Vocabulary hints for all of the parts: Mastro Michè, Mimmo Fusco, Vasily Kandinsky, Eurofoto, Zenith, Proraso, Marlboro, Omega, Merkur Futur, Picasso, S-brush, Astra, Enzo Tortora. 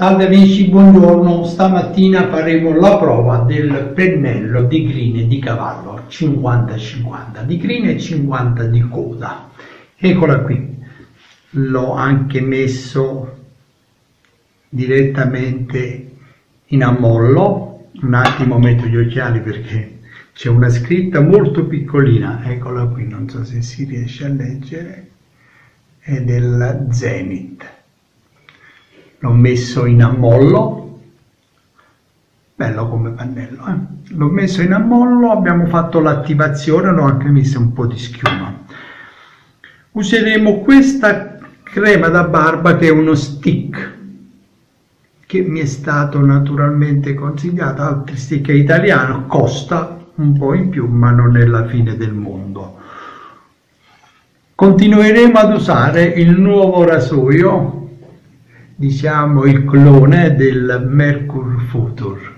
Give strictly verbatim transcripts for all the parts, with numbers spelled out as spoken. Salve amici, buongiorno. Stamattina faremo la prova del pennello di crine di cavallo cinquanta cinquanta, di crine e cinquanta di coda. Eccola qui, l'ho anche messo direttamente in ammollo. Un attimo metto gli occhiali perché c'è una scritta molto piccolina, eccola qui, non so se si riesce a leggere, è della Zenith. L'ho messo in ammollo, bello come pannello, eh? L'ho messo in ammollo, abbiamo fatto l'attivazione, l'ho anche messo un po' di schiuma. Useremo questa crema da barba che è uno stick, che mi è stato naturalmente consigliato, altri stick è italiano, costa un po' in più ma non è la fine del mondo. Continueremo ad usare il nuovo rasoio, diciamo il clone del Merkur Futur,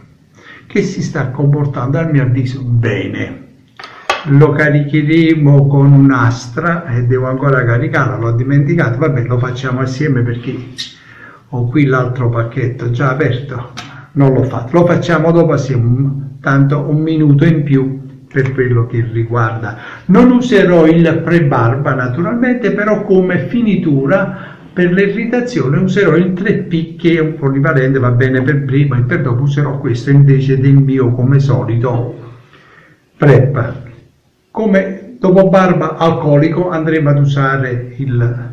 che si sta comportando a mio avviso bene. Lo caricheremo con un Astra e devo ancora caricarlo, l'ho dimenticato, vabbè, lo facciamo assieme perché ho qui l'altro pacchetto già aperto, non l'ho fatto, lo facciamo dopo assieme, tanto un minuto in più per quello che riguarda. Non userò il pre-barba naturalmente, però come finitura per l'irritazione userò il tre P, che è un polivalente, va bene per prima e per dopo. Userò questo invece del mio, come solito, prep. Come dopo barba alcolico andremo ad usare il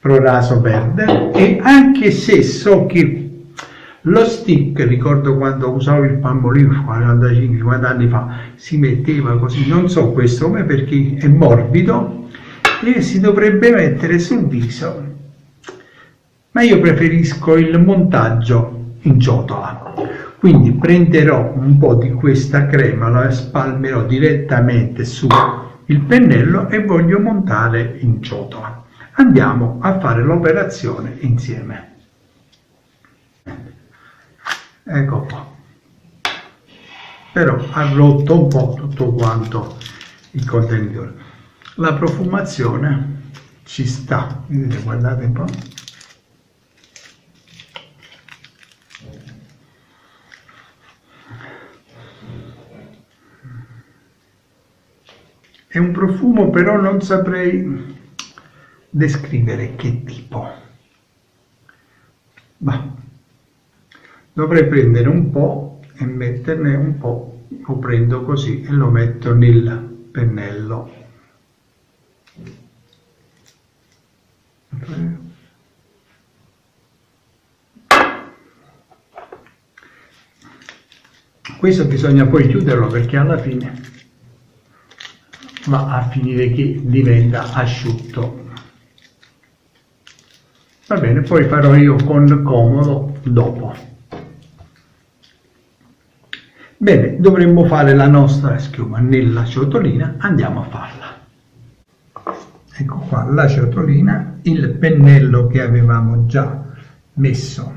Proraso verde, e anche se so che lo stick, ricordo quando usavo il pannolino quarantacinque cinquanta anni fa, si metteva così, non so questo come, perché è morbido e si dovrebbe mettere sul viso, ma io preferisco il montaggio in ciotola. Quindi prenderò un po' di questa crema, la spalmerò direttamente sul pennello e voglio montare in ciotola. Andiamo a fare l'operazione insieme. Ecco qua, però ha rotto un po' tutto quanto il contenitore. La profumazione ci sta, vedete, guardate un po'. È un profumo, però non saprei descrivere che tipo. Ma dovrei prendere un po' e metterne un po', lo prendo così e lo metto nel pennello. Questo bisogna poi chiuderlo perché alla fine va a finire che diventa asciutto. Va bene, poi farò io con comodo dopo. Bene, dovremmo fare la nostra schiuma nella ciotolina, andiamo a farla. Ecco qua la ciotolina, il pennello che avevamo già messo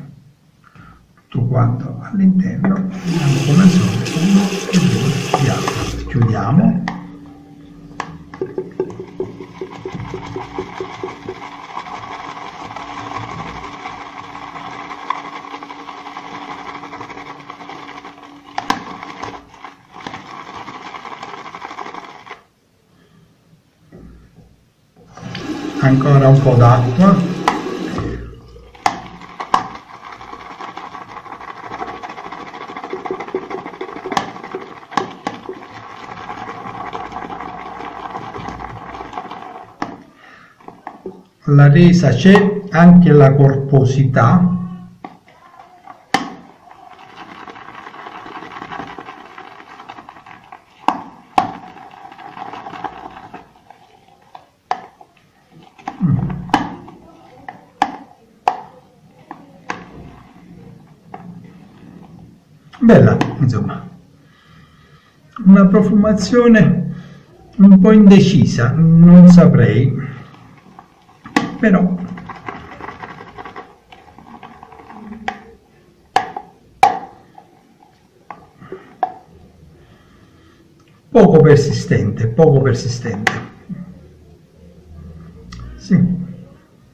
tutto quanto all'interno, una sola, uno e due, piano. Chiudiamo. Ancora un po' d'acqua, la resa c'è, anche la corposità. Bella, insomma, una profumazione un po' indecisa, non saprei, però poco persistente, poco persistente, sì,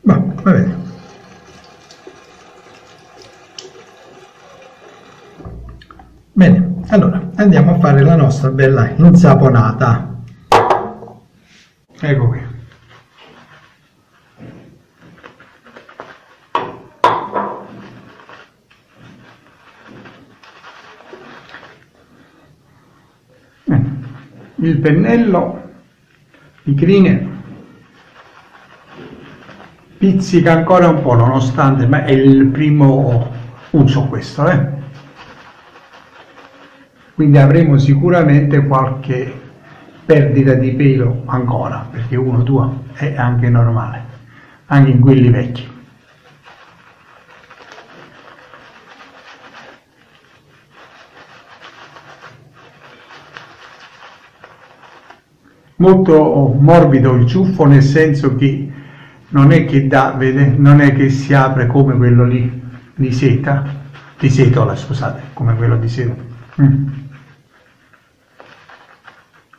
va, va bene. Bene, allora andiamo a fare la nostra bella insaponata. Ecco qui. Bene. Il pennello, picrine, pizzica ancora un po', nonostante, ma è il primo uso questo, eh? Quindi avremo sicuramente qualche perdita di pelo ancora, perché uno, due è anche normale, anche in quelli vecchi. Molto morbido il ciuffo, nel senso che non è che dà, vede, non è che si apre come quello lì di seta, di setola, scusate, come quello di seta. Mm.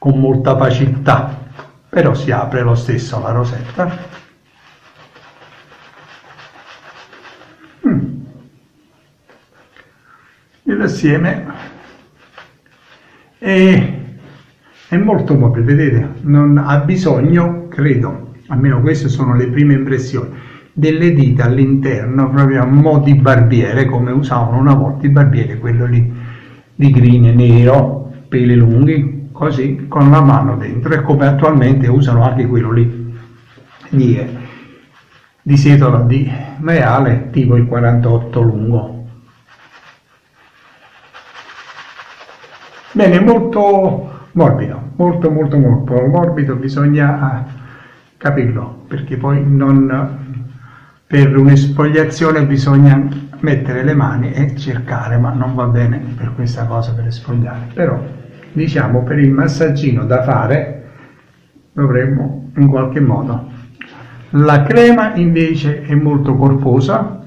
Con molta facilità, però si apre lo stesso la rosetta. Mm. L'assieme è, è molto mobile, vedete, non ha bisogno, credo, almeno queste sono le prime impressioni, delle dita all'interno, proprio a mo' di barbiere, come usavano una volta i barbieri, quello lì di green nero, peli lunghi, così, con la mano dentro, e come attualmente usano anche quello lì di, di setola di maiale, tipo il quarantotto lungo. Bene, molto morbido, molto molto morbido, morbido bisogna capirlo, perché poi non, per un'esfogliazione bisogna mettere le mani e cercare, ma non va bene per questa cosa, per esfogliare, però diciamo per il massaggino da fare dovremmo in qualche modo. La crema invece è molto corposa,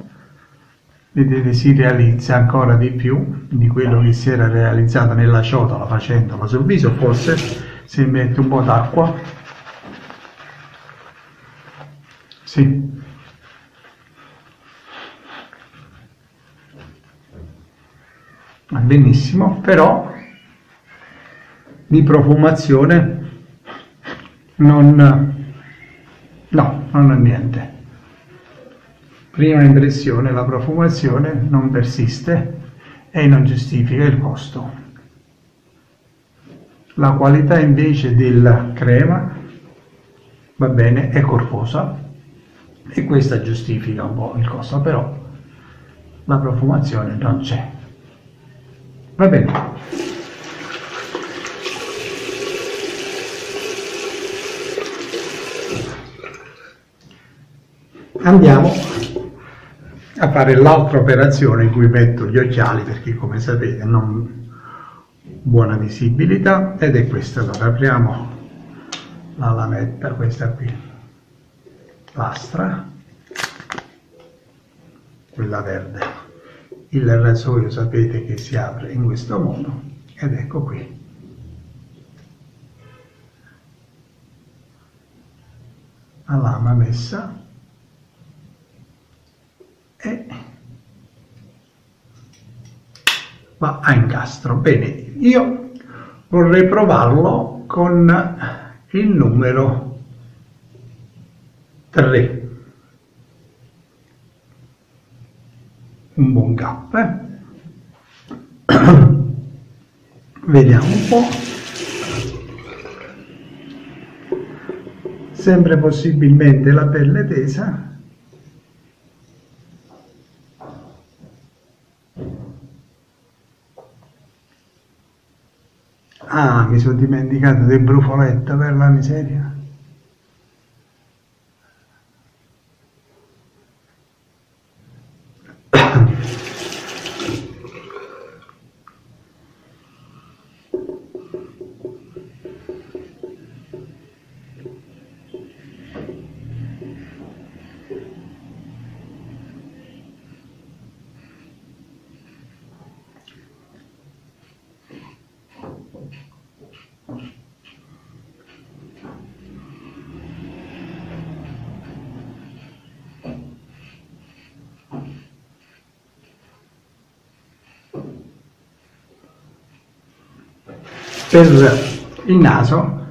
vedete, si realizza ancora di più di quello che si era realizzato nella ciotola facendola sul viso, forse se mette un po' d'acqua, sì. Va benissimo, però di profumazione non, no, non è niente. Prima impressione, la profumazione non persiste e non giustifica il costo. La qualità invece della crema, va bene, è corposa e questa giustifica un po' il costo, però la profumazione non c'è. Va bene. Andiamo a fare l'altra operazione in cui metto gli occhiali, perché come sapete non buona visibilità, ed è questa. Allora apriamo la lametta, questa qui, l'Astra, quella verde. Il rasoio sapete che si apre in questo modo, ed ecco qui. La lama messa. E va a incastro. Bene, io vorrei provarlo con il numero tre, un buon gap, eh? Vediamo un po', sempre possibilmente la pelle tesa. Ah, mi sono dimenticato del brufoletto, per la miseria. per il naso.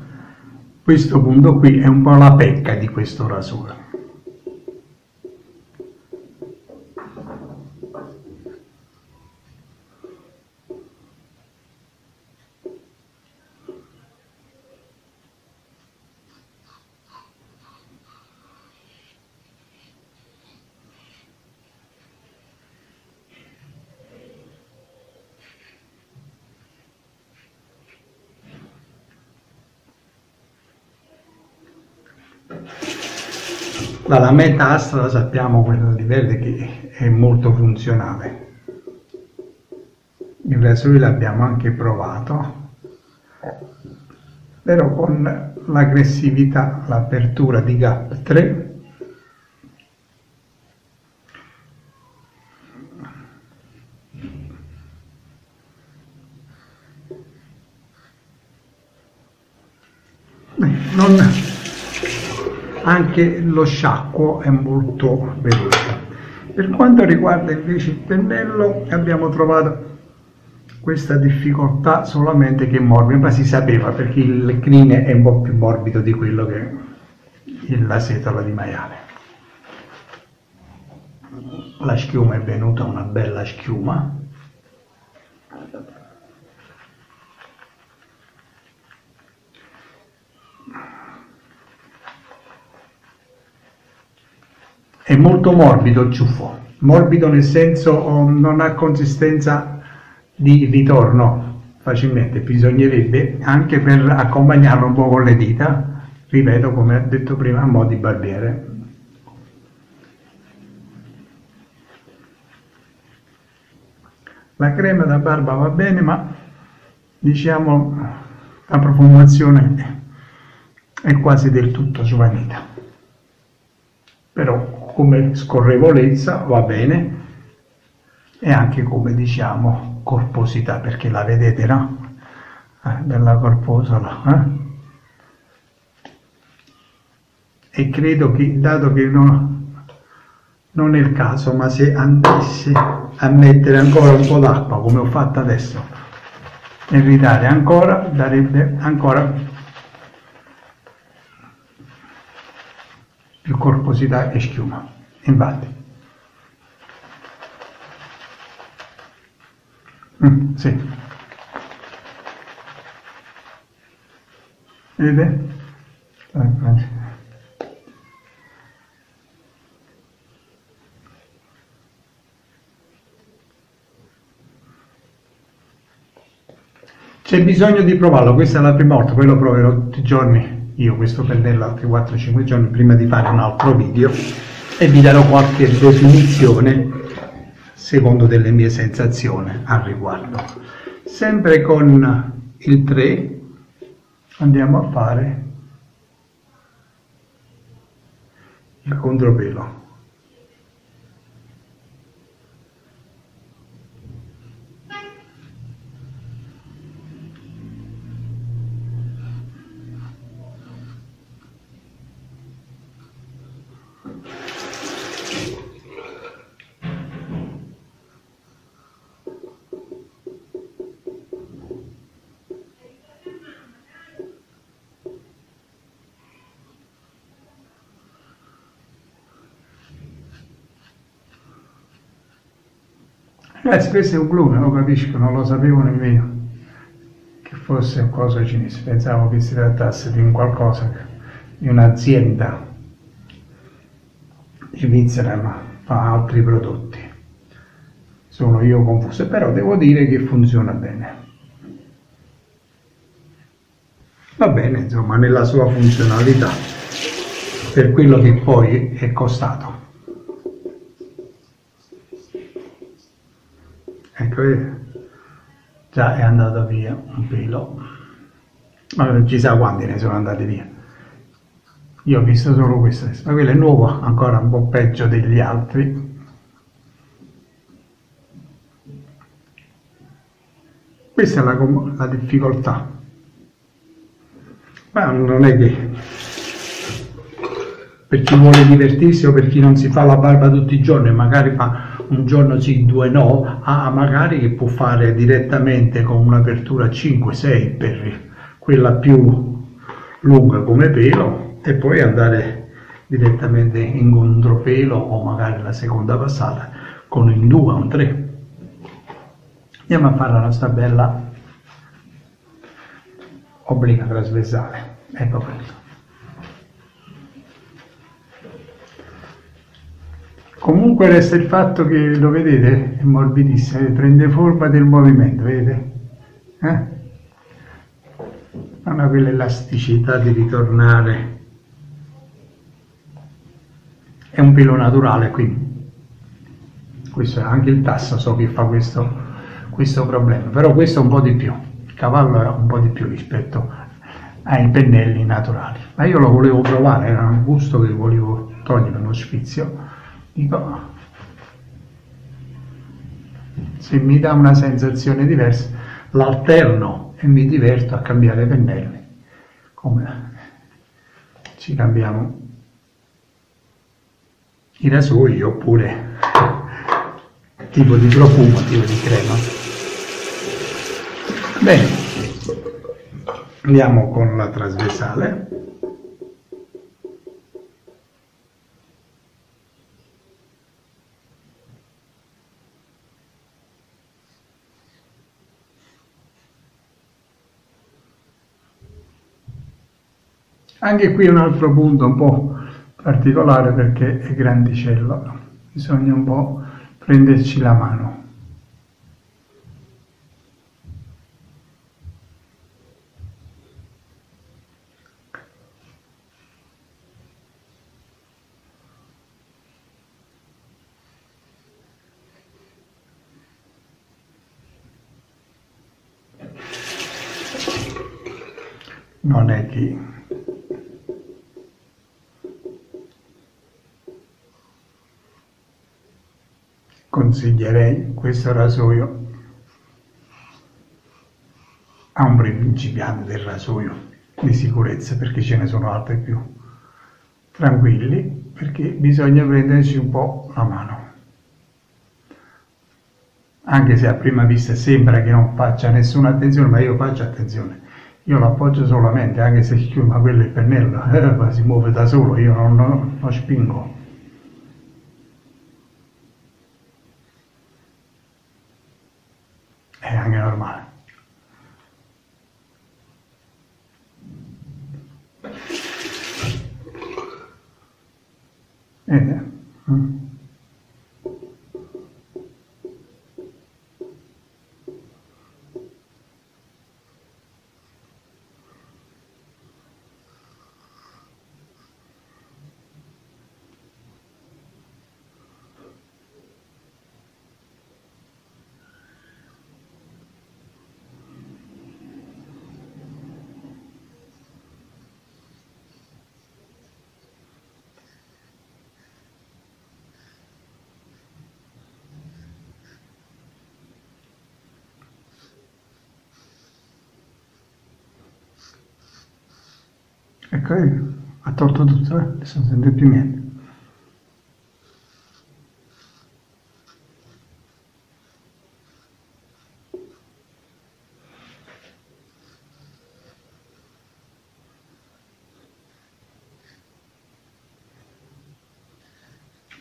Questo punto qui è un po' la pecca di questo rasoio. La lametta Astra sappiamo, quella di verde, che è molto funzionale. Il rasoio l'abbiamo anche provato, però con l'aggressività, l'apertura di gap tre, non... anche lo sciacquo è molto veloce. Per quanto riguarda invece il pennello, abbiamo trovato questa difficoltà solamente che è morbido, ma si sapeva perché il crine è un po' più morbido di quello che la setola di maiale. La schiuma è venuta, una bella schiuma. È molto morbido il ciuffo, morbido nel senso oh, non ha consistenza di ritorno facilmente, bisognerebbe anche per accompagnarlo un po' con le dita, ripeto come ho detto prima, a mo' di barbiere. La crema da barba va bene, ma diciamo la profumazione è quasi del tutto svanita, però come scorrevolezza va bene e anche come, diciamo, corposità, perché la vedete, no? Eh, bella corposa là, eh? E credo che, dato che non, non è il caso, ma se andassi a mettere ancora un po' d'acqua come ho fatto adesso e ridare ancora, darebbe ancora più corposità e schiuma. Infatti mm, sì, vedete? C'è bisogno di provarlo, questa è la prima volta, poi lo proverò tutti i giorni. Io questo pennello altri quattro cinque giorni prima di fare un altro video e vi darò qualche definizione secondo delle mie sensazioni al riguardo. Sempre con il tre andiamo a fare il contropelo. Ragazzi, questo è un glue, non lo capisco, non lo sapevo nemmeno che fosse un coso cinese, pensavo che si trattasse di un qualcosa, di un'azienda svizzera, ma fa altri prodotti. Sono io confuso, però devo dire che funziona bene. Va bene, insomma, nella sua funzionalità, per quello che poi è costato. Ecco, già è andato via un pelo, ma non si sa quanti ne sono andati via. Io ho visto solo questo, ma quello è nuovo, ancora un po' peggio degli altri. Questa è la, la difficoltà, ma non è che per chi vuole divertirsi o per chi non si fa la barba tutti i giorni, magari fa un giorno sì, due no, a magari che può fare direttamente con un'apertura cinque sei per quella più lunga come pelo e poi andare direttamente in contropelo o magari la seconda passata con un due, un tre. Andiamo a fare la nostra bella obliqua trasversale, ecco quello. Comunque resta il fatto che, lo vedete, è morbidissimo, prende forma del movimento, vedete? Eh? Non ha quell'elasticità di ritornare. È un pelo naturale, quindi. Questo è anche il tasso, so che fa questo, questo problema, però questo è un po' di più. Il cavallo è un po' di più rispetto ai pennelli naturali. Ma io lo volevo provare, era un gusto che volevo togliere, uno sfizio. Dico, se mi dà una sensazione diversa, l'alterno e mi diverto a cambiare pennelli. Come? Ci cambiamo i rasoi oppure tipo di profumo, tipo di crema. Bene, andiamo con la trasversale. Anche qui un altro punto un po' particolare perché è grandicello, bisogna un po' prenderci la mano. Non è che... consiglierei questo rasoio a un principiante del rasoio di sicurezza, perché ce ne sono altri più tranquilli, perché bisogna prenderci un po' la mano, anche se a prima vista sembra che non faccia nessuna attenzione, ma io faccio attenzione, io lo appoggio solamente, anche se chiuma quello il pennello eh, si muove da solo, io non, non, non spingo. È anche normale. Vedete? Mm. Ecco, ha tolto tutto, eh? Adesso non sente più niente.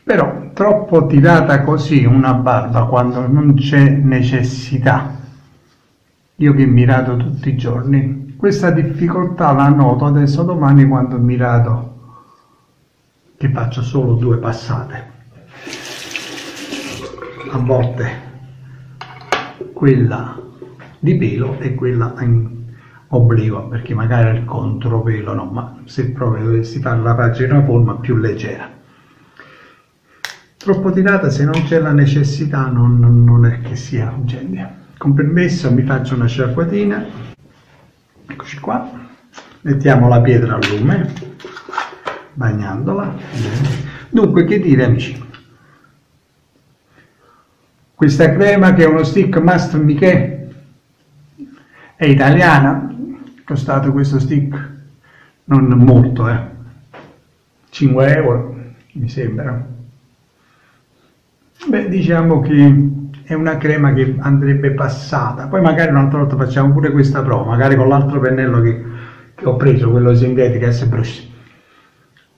Però troppo tirata così una barba quando non c'è necessità. Io che mirato tutti i giorni. Questa difficoltà la noto adesso domani quando mi rado che faccio solo due passate. A volte quella di pelo e quella in obliqua, perché magari il contropelo no, ma se proprio dovessi fare la pagina forma più leggera. Troppo tirata, se non c'è la necessità, non, non è che sia un genio. Con permesso mi faccio una sciacquatina. Eccoci qua, mettiamo la pietra al lume, bagnandola. Dunque, che dire amici? Questa crema che è uno stick Mastro Michè, è italiana, costato questo stick non molto, eh. cinque euro mi sembra. Beh, diciamo che è una crema che andrebbe passata, poi magari un'altra volta facciamo pure questa prova, magari con l'altro pennello che, che ho preso, quello sintetico S-brush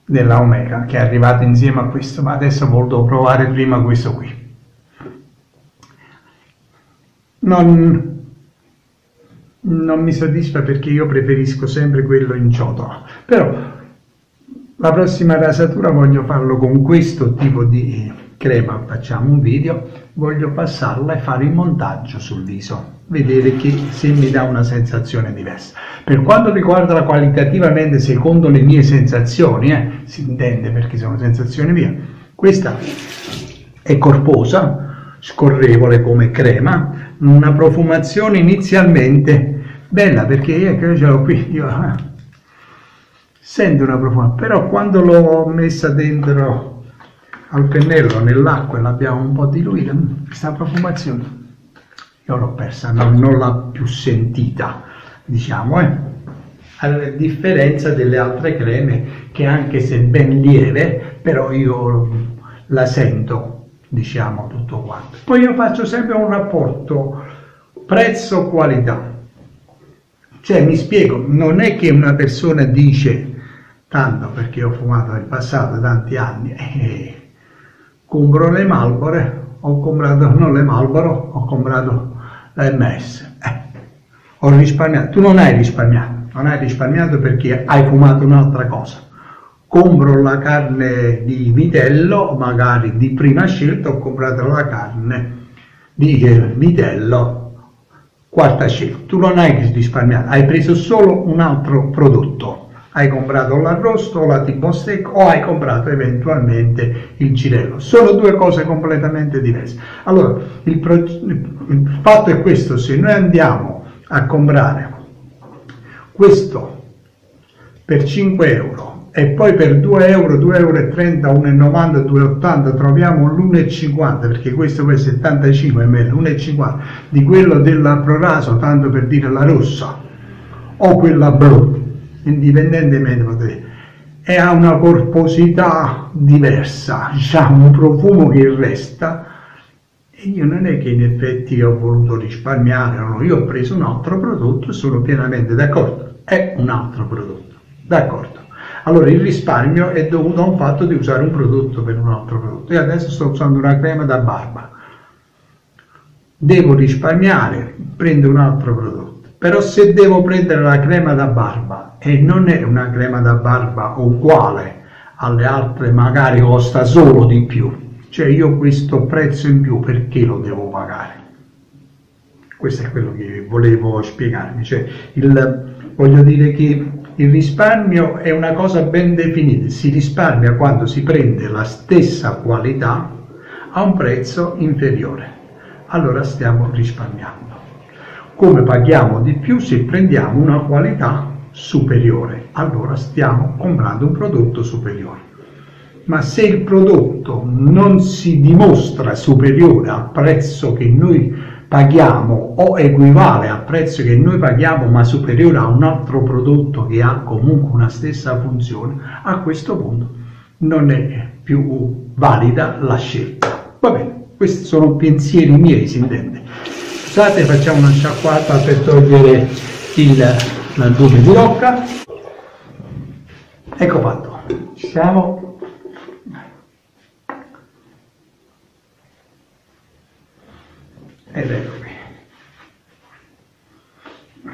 della Omega, che è arrivato insieme a questo, ma adesso ho voluto provare prima questo qui. Non, non mi soddisfa perché io preferisco sempre quello in ciotola, però la prossima rasatura voglio farlo con questo tipo di crema, facciamo un video, voglio passarla e fare il montaggio sul viso, vedere che se mi dà una sensazione diversa. Per quanto riguarda la qualitativamente, secondo le mie sensazioni, eh, si intende perché sono sensazioni mie, questa è corposa, scorrevole come crema, una profumazione inizialmente bella, perché io ce l'ho qui, io sento una profumazione, però quando l'ho messa dentro al pennello nell'acqua e l'abbiamo un po' diluita, questa profumazione io l'ho persa, non, non l'ho più sentita, diciamo, eh. A differenza delle altre creme che, anche se ben lieve, però io la sento, diciamo, tutto quanto. Poi io faccio sempre un rapporto prezzo-qualità, cioè mi spiego, non è che una persona dice tanto perché ho fumato nel passato tanti anni, eh, compro le Marlboro, ho comprato non le Marlboro, ho comprato la M S, eh, ho risparmiato, tu non hai risparmiato, non hai risparmiato perché hai fumato un'altra cosa. Compro la carne di vitello, magari di prima scelta, ho comprato la carne di vitello, quarta scelta. Tu non hai risparmiato, hai preso solo un altro prodotto. Hai comprato l'arrosto, la tibostec, o hai comprato eventualmente il cirello. Sono due cose completamente diverse. Allora, il, pro... il fatto è questo, se noi andiamo a comprare questo per cinque euro, e poi per due euro, due euro e trenta, uno e novanta, due e ottanta troviamo l'uno e cinquanta, perché questo è settantacinque millilitri, uno e cinquanta, di quello della Proraso, tanto per dire la rossa, o quella blu, indipendentemente potete, e ha una corposità diversa, ha un profumo che resta, e io non è che in effetti ho voluto risparmiare, no, io ho preso un altro prodotto, sono pienamente d'accordo, è un altro prodotto, d'accordo. Allora il risparmio è dovuto a un fatto di usare un prodotto per un altro prodotto. Io adesso sto usando una crema da barba, devo risparmiare, prendo un altro prodotto, però se devo prendere la crema da barba e non è una crema da barba uguale alle altre, magari costa solo di più, cioè io questo prezzo in più perché lo devo pagare? Questo è quello che volevo spiegarmi, cioè il, voglio dire che il risparmio è una cosa ben definita, si risparmia quando si prende la stessa qualità a un prezzo inferiore, allora stiamo risparmiando. Come paghiamo di più se prendiamo una qualità superiore, allora stiamo comprando un prodotto superiore. Ma se il prodotto non si dimostra superiore al prezzo che noi paghiamo o equivale al prezzo che noi paghiamo ma superiore a un altro prodotto che ha comunque una stessa funzione, a questo punto non è più valida la scelta. Va bene, questi sono pensieri miei, si intende. Scusate, facciamo una sciacquata per togliere il buco di rocca. Ecco fatto, ci siamo. Ed ecco qui.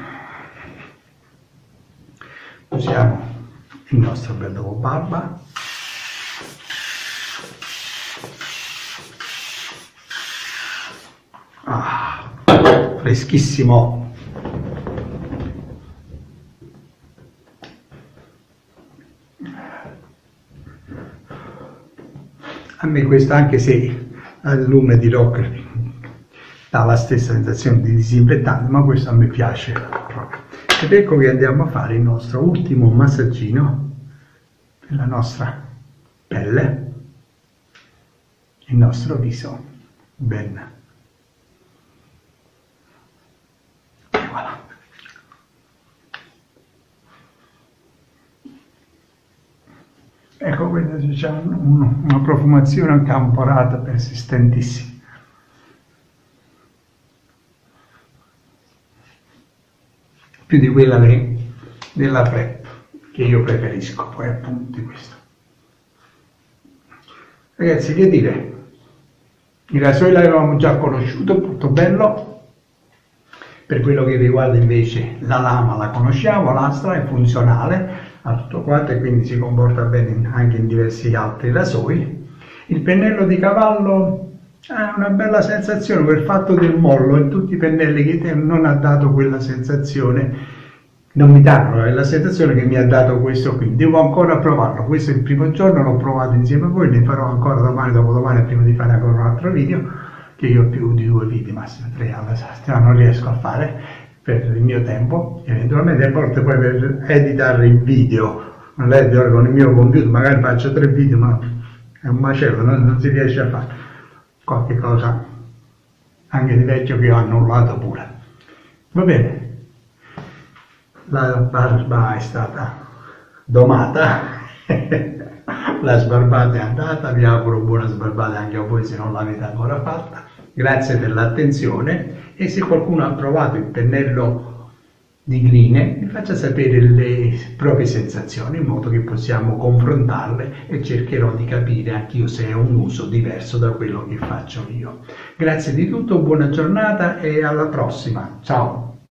Usiamo il nostro bel dopo barba. Ah, freschissimo. A me questo, anche se al lume di rock dà la stessa sensazione di disinfettante, ma questo a me piace proprio. Ed ecco che andiamo a fare il nostro ultimo massaggino per la nostra pelle, il nostro viso, ben. E voilà. Ecco, vedete, c'è un, una profumazione acamporata persistentissima. Più di quella lì, della prep, che io preferisco, poi appunto questo. Ragazzi, che dire? Il rasoio l'avevamo già conosciuto, molto bello. Per quello che riguarda invece la lama la conosciamo, l'Astra è funzionale a tutto quanto e quindi si comporta bene anche in diversi altri rasoi. Il pennello di cavallo ha una bella sensazione per il fatto del mollo, e tutti i pennelli che te non ha dato quella sensazione, non mi danno è la sensazione che mi ha dato questo qui. Devo ancora provarlo, questo è il primo giorno, l'ho provato insieme a voi, ne farò ancora domani, dopodomani, prima di fare ancora un altro video, che io ho più di due video, massimo tre alla sastra non riesco a fare per il mio tempo, eventualmente a volte poi per editare il video non edito con il mio computer, magari faccio tre video, ma è un macello, non, non si riesce a fare. Qualche cosa anche di vecchio che ho annullato pure. Va bene, la barba è stata domata, la sbarbata è andata, vi auguro buona sbarbata anche a voi se non l'avete ancora fatta. Grazie per l'attenzione e se qualcuno ha provato il pennello di Green mi faccia sapere le proprie sensazioni in modo che possiamo confrontarle e cercherò di capire anch'io se è un uso diverso da quello che faccio io. Grazie di tutto, buona giornata e alla prossima, ciao!